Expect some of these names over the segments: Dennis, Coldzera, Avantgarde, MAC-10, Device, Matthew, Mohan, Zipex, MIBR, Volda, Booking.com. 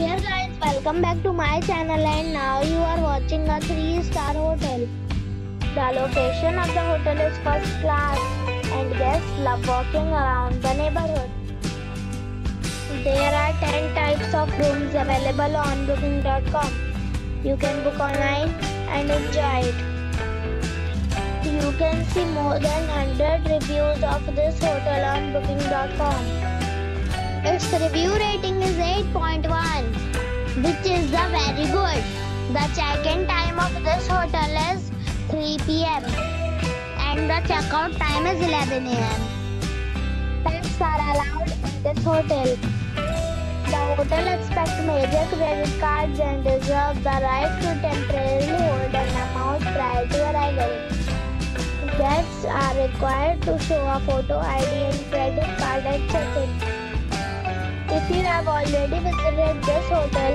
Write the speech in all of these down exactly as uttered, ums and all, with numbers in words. Dear guys, welcome back to my channel, and now you are watching a three star hotel. The location of the hotel is first class and guests love walking around the neighborhood. There are ten types of rooms available on booking dot com. You can book online and enjoy it. You can see more than one hundred reviews of this hotel on booking dot com. Its review rating is eight point one, which is the very good. The check-in time of this hotel is three p m and the check-out time is eleven a m Pets are allowed in this hotel. The hotel accepts major credit cards and reserves the right to temporarily hold an amount prior to arrival. Guests are required to show a photo I D and credit card at check-in. If you have already visited this hotel,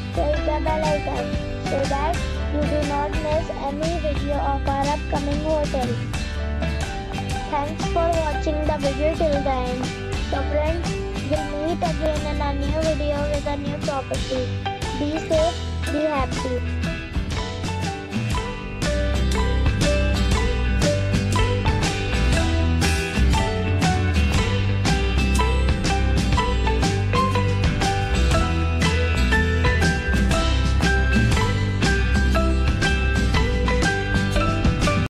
press the bell icon so that you do not miss any video of our upcoming hotel. Thanks for watching the video till the end. So friends, we'll meet again in a new video with a new property. Be safe, be happy.